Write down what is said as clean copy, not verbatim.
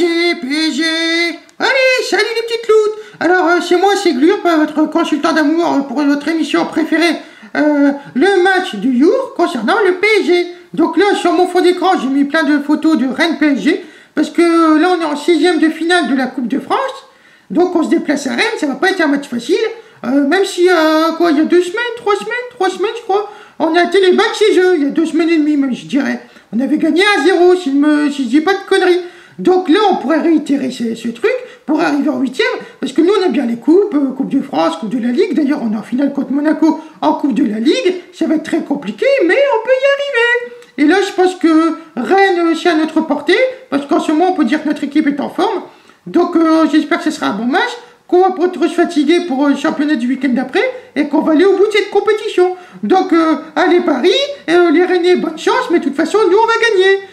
PSG. Allez, salut les petites loutes. Alors, c'est moi, c'est Glure, votre consultant d'amour pour votre émission préférée, le match du jour concernant le PSG. Donc là, sur mon fond d'écran, j'ai mis plein de photos de Rennes PSG, parce que là, on est en 6ème de finale de la Coupe de France, donc on se déplace à Rennes, ça va pas être un match facile, même si, il y a 3 semaines, je crois, on a télébac chez eux, il y a 2 semaines et demie, même, je dirais. On avait gagné 1-0, si je dis pas de conneries. Donc là, on pourrait réitérer ce truc pour arriver en 8ème, parce que nous, on aime bien les coupes, Coupe de France, Coupe de la Ligue. D'ailleurs, on est en finale contre Monaco en Coupe de la Ligue. Ça va être très compliqué, mais on peut y arriver. Et là, je pense que Rennes, c'est à notre portée, parce qu'en ce moment, on peut dire que notre équipe est en forme. Donc, j'espère que ce sera un bon match, qu'on va pas trop se fatiguer pour le championnat du week-end d'après, et qu'on va aller au bout de cette compétition. Donc, allez Paris, les Rennais, bonne chance, mais de toute façon, nous, on va gagner.